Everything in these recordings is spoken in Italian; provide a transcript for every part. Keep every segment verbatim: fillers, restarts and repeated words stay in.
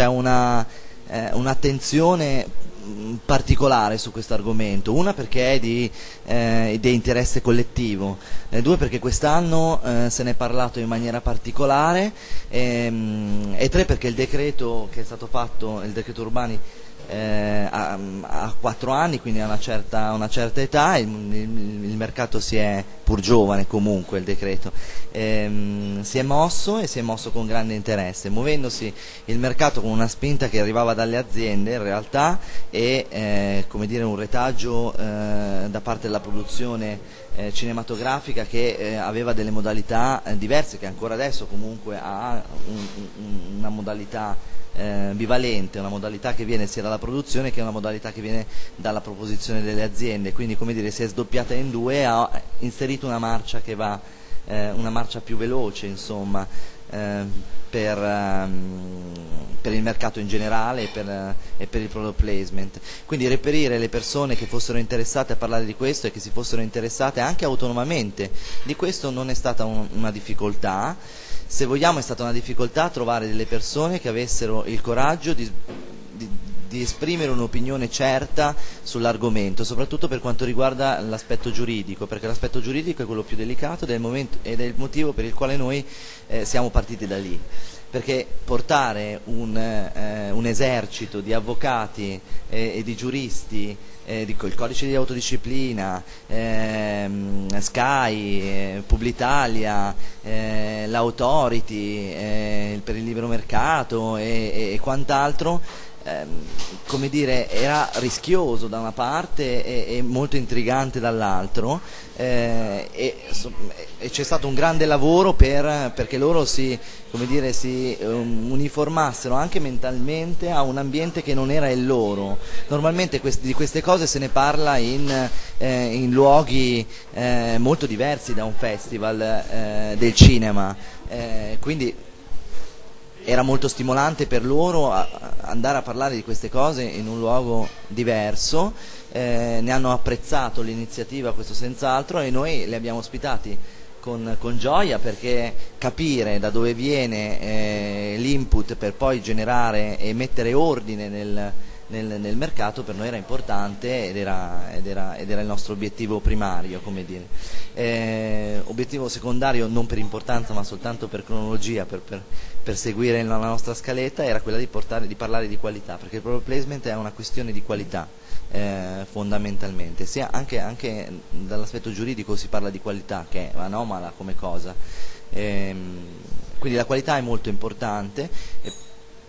c'è una, eh, un'attenzione particolare su questo argomento, una perché è di, eh, di interesse collettivo, eh, due perché quest'anno eh, se ne è parlato in maniera particolare, ehm, e tre perché il decreto che è stato fatto, il decreto Urbani, eh, ha, ha quattro anni, quindi ha una certa, una certa età, il, il, il mercato si è, pur giovane comunque il decreto, ehm, si è mosso e si è mosso con grande interesse, muovendosi il mercato con una spinta che arrivava dalle aziende in realtà, e eh, come dire, un retaggio eh, da parte della produzione eh, cinematografica che eh, aveva delle modalità eh, diverse, che ancora adesso comunque ha un, un, una modalità eh, bivalente, una modalità che viene sia dalla produzione che una modalità che viene dalla proposizione delle aziende, quindi come dire si è sdoppiata in due e ha inserito una marcia che va, eh, una marcia più veloce insomma, eh, per... Um, per il mercato in generale e per, e per il product placement. Quindi reperire le persone che fossero interessate a parlare di questo e che si fossero interessate anche autonomamente di questo non è stata un, una difficoltà. Se vogliamo è stata una difficoltà trovare delle persone che avessero il coraggio di, di, di esprimere un'opinione certa sull'argomento, soprattutto per quanto riguarda l'aspetto giuridico, perché l'aspetto giuridico è quello più delicato ed è il, momento, ed è il motivo per il quale noi eh, siamo partiti da lì. Perché portare un, eh, un esercito di avvocati eh, e di giuristi, eh, di, il codice di autodisciplina, eh, Sky, eh, Publitalia, eh, l'authority eh, per il libero mercato e, e, e quant'altro, eh, come dire, era rischioso da una parte e, e molto intrigante dall'altro. Eh, e, e c'è stato un grande lavoro per, perché loro si, come dire, si um, uniformassero anche mentalmente a un ambiente che non era il loro. Normalmente quest- di queste cose se ne parla in, eh, in luoghi eh, molto diversi da un festival eh, del cinema, eh, quindi era molto stimolante per loro a, a andare a parlare di queste cose in un luogo diverso. Eh, ne hanno apprezzato l'iniziativa, questo senz'altro, e noi li abbiamo ospitati con, con gioia, perché capire da dove viene eh, l'input per poi generare e mettere ordine nel, nel, nel mercato per noi era importante ed era, ed era, ed era il nostro obiettivo primario, come dire. Eh, obiettivo secondario, non per importanza ma soltanto per cronologia, per, per, per seguire la nostra scaletta, era quella di, portare, di parlare di qualità, perché il product placement è una questione di qualità. Eh, fondamentalmente sia anche, anche dall'aspetto giuridico si parla di qualità, che è anomala come cosa, eh, quindi la qualità è molto importante. Eh,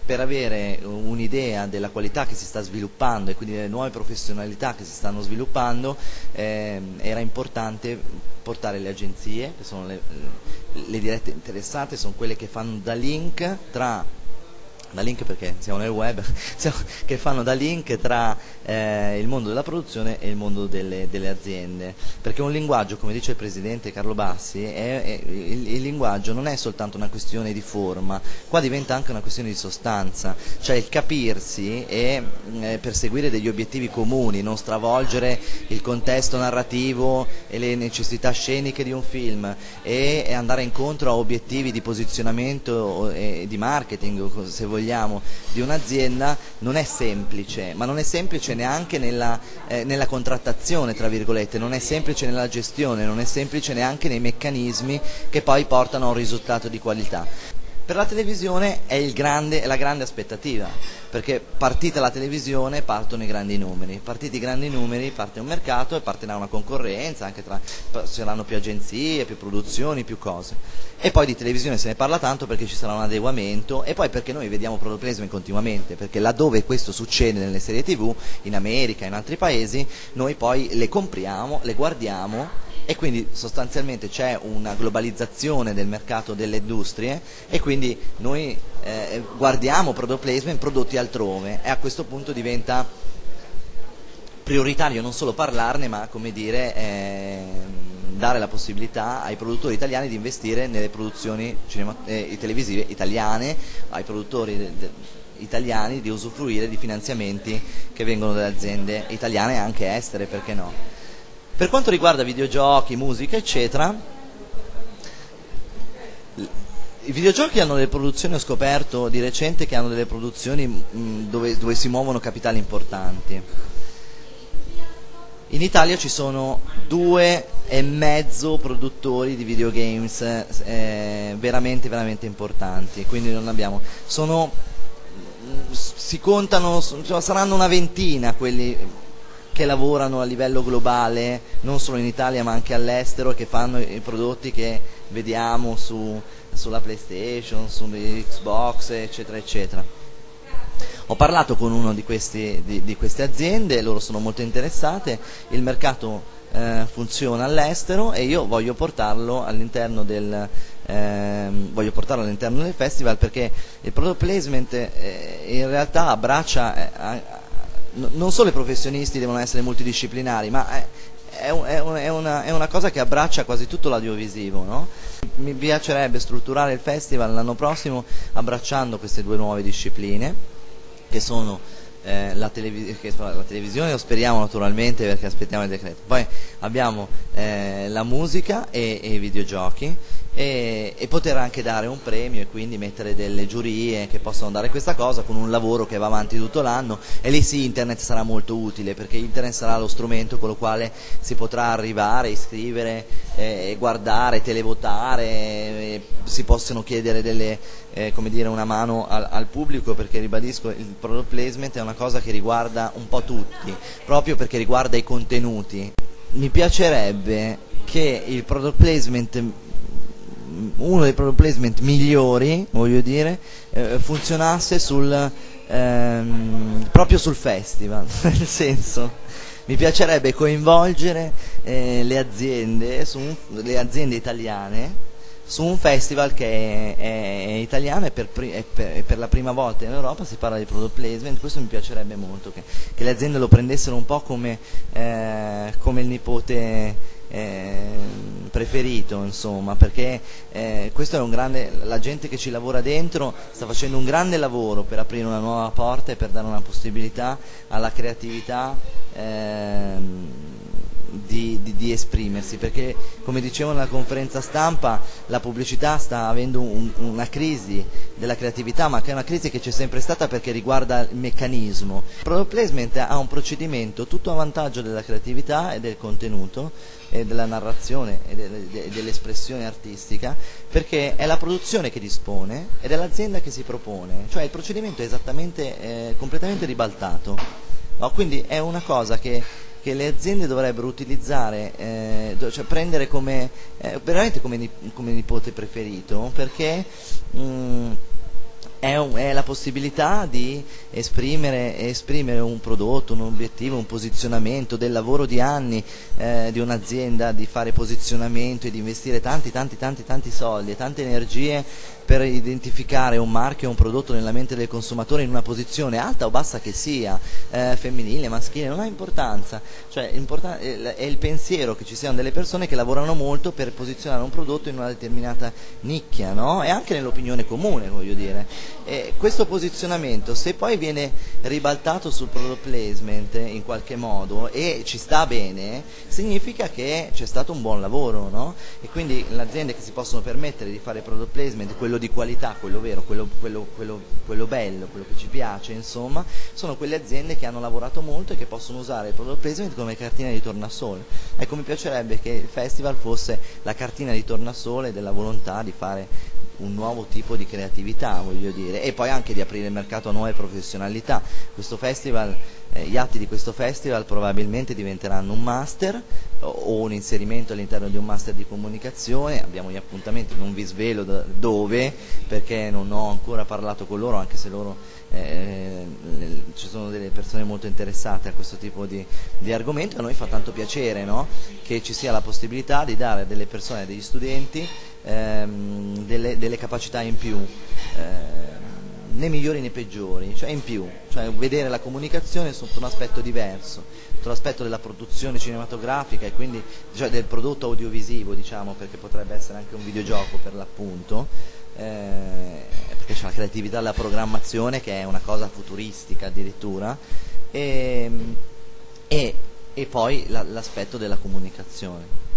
per avere un'idea della qualità che si sta sviluppando e quindi delle nuove professionalità che si stanno sviluppando, eh, era importante portare le agenzie, che sono le, le dirette interessate, sono quelle che fanno da link tra da link perché siamo nel web, che fanno da link tra eh, il mondo della produzione e il mondo delle, delle aziende, perché un linguaggio, come dice il presidente Carlo Bassi, è, è, il, il linguaggio non è soltanto una questione di forma, qua diventa anche una questione di sostanza, cioè il capirsi e eh, perseguire degli obiettivi comuni, non stravolgere il contesto narrativo e le necessità sceniche di un film e, e andare incontro a obiettivi di posizionamento e di marketing, se vogliamo, di un'azienda, non è semplice, ma non è semplice neanche nella, eh, nella contrattazione, tra virgolette, non è semplice nella gestione, non è semplice neanche nei meccanismi che poi portano a un risultato di qualità. Per la televisione è, il grande, è la grande aspettativa, perché partita la televisione partono i grandi numeri, partiti i grandi numeri parte un mercato e partirà una concorrenza, anche tra, saranno più agenzie, più produzioni, più cose. E poi di televisione se ne parla tanto perché ci sarà un adeguamento e poi perché noi vediamo product placement continuamente, perché laddove questo succede nelle serie tv, in America, in altri paesi, noi poi le compriamo, le guardiamo. E quindi sostanzialmente c'è una globalizzazione del mercato delle industrie e quindi noi eh, guardiamo product placement prodotti altrove e a questo punto diventa prioritario non solo parlarne ma, come dire, eh, dare la possibilità ai produttori italiani di investire nelle produzioni cinema, eh, televisive italiane, ai produttori de, de, italiani di usufruire di finanziamenti che vengono da aziende italiane e anche estere, perché no? Per quanto riguarda videogiochi, musica, eccetera, I videogiochi hanno delle produzioni, ho scoperto di recente che hanno delle produzioni mh, dove, dove si muovono capitali importanti. In Italia ci sono due e mezzo produttori di videogames eh, veramente veramente importanti, quindi non abbiamo, sono, si contano, saranno una ventina quelli che lavorano a livello globale, non solo in Italia ma anche all'estero, che fanno i prodotti che vediamo su sulla PlayStation, su Xbox, eccetera eccetera. Ho parlato con uno di, questi, di, di queste aziende, loro sono molto interessate, il mercato eh, funziona all'estero e io voglio portarlo all'interno del, eh, voglio portarlo all'interno del festival, perché il product placement eh, in realtà abbraccia, eh, non solo i professionisti devono essere multidisciplinari, ma è, è, un, è, una, è una cosa che abbraccia quasi tutto l'audiovisivo, no? Mi piacerebbe strutturare il festival l'anno prossimo abbracciando queste due nuove discipline, che sono eh, la, televis che, la televisione, lo speriamo naturalmente perché aspettiamo il decreto, poi abbiamo eh, la musica e, e i videogiochi, e, e poter anche dare un premio e quindi mettere delle giurie che possono dare questa cosa, con un lavoro che va avanti tutto l'anno. E lì sì, internet sarà molto utile, perché internet sarà lo strumento con lo quale si potrà arrivare, iscrivere, eh, guardare, televotare, eh, si possono chiedere delle, eh, come dire, una mano al, al pubblico, perché ribadisco, il product placement è una cosa che riguarda un po' tutti, proprio perché riguarda i contenuti. Mi piacerebbe che il product placement, uno dei product placement migliori, voglio dire, eh, funzionasse sul, ehm, proprio sul festival, nel senso, mi piacerebbe coinvolgere eh, le, aziende, su un, le aziende italiane su un festival che è, è, è italiano e per, è per, è per la prima volta in Europa si parla di product placement. Questo mi piacerebbe molto, che, che le aziende lo prendessero un po' come, eh, come il nipote Eh, preferito, insomma, perché eh, questo è un grande, la gente che ci lavora dentro sta facendo un grande lavoro per aprire una nuova porta e per dare una possibilità alla creatività eh, di, di, di esprimersi, perché come dicevo nella conferenza stampa la pubblicità sta avendo un, una crisi della creatività, ma che è una crisi che c'è sempre stata perché riguarda il meccanismo. Il product placement ha un procedimento tutto a vantaggio della creatività e del contenuto e della narrazione e de, de, dell'espressione artistica, perché è la produzione che dispone ed è l'azienda che si propone, cioè il procedimento è esattamente eh, completamente ribaltato, no? Quindi è una cosa che, che le aziende dovrebbero utilizzare, eh, cioè prendere come eh, veramente come, come nipote preferito, perché mh, è, un, è la possibilità di esprimere, esprimere un prodotto, un obiettivo, un posizionamento del lavoro di anni eh, di un'azienda, di fare posizionamento e di investire tanti tanti tanti tanti soldi e tante energie per identificare un marchio o un prodotto nella mente del consumatore in una posizione alta o bassa che sia, eh, femminile, maschile, non ha importanza, cioè importan- è il pensiero che ci siano delle persone che lavorano molto per posizionare un prodotto in una determinata nicchia, no? E anche nell'opinione comune, voglio dire. E questo posizionamento, se poi viene ribaltato sul product placement in qualche modo e ci sta bene, significa che c'è stato un buon lavoro, no? E quindi le aziende che si possono permettere di fare product placement, quello di qualità, quello vero, quello, quello, quello, quello bello, quello che ci piace, insomma, sono quelle aziende che hanno lavorato molto e che possono usare il product placement come cartina di tornasole. Ecco, mi piacerebbe che il festival fosse la cartina di tornasole della volontà di fare un nuovo tipo di creatività, voglio dire, e poi anche di aprire il mercato a nuove professionalità. Questo festival, eh, gli atti di questo festival probabilmente diventeranno un master o, o un inserimento all'interno di un master di comunicazione. Abbiamo gli appuntamenti, non vi svelo da, dove, perché non ho ancora parlato con loro, anche se loro eh, le, ci sono delle persone molto interessate a questo tipo di, di argomento. A noi fa tanto piacere, no? Che ci sia la possibilità di dare a delle persone, a degli studenti, Ehm, delle, delle capacità in più, ehm, né migliori né peggiori, cioè in più, cioè vedere la comunicazione sotto un aspetto diverso, sotto l'aspetto della produzione cinematografica e quindi, cioè, del prodotto audiovisivo, diciamo, perché potrebbe essere anche un videogioco per l'appunto, eh, perché c'è la creatività della programmazione che è una cosa futuristica addirittura, e, e, e poi l'aspetto della comunicazione.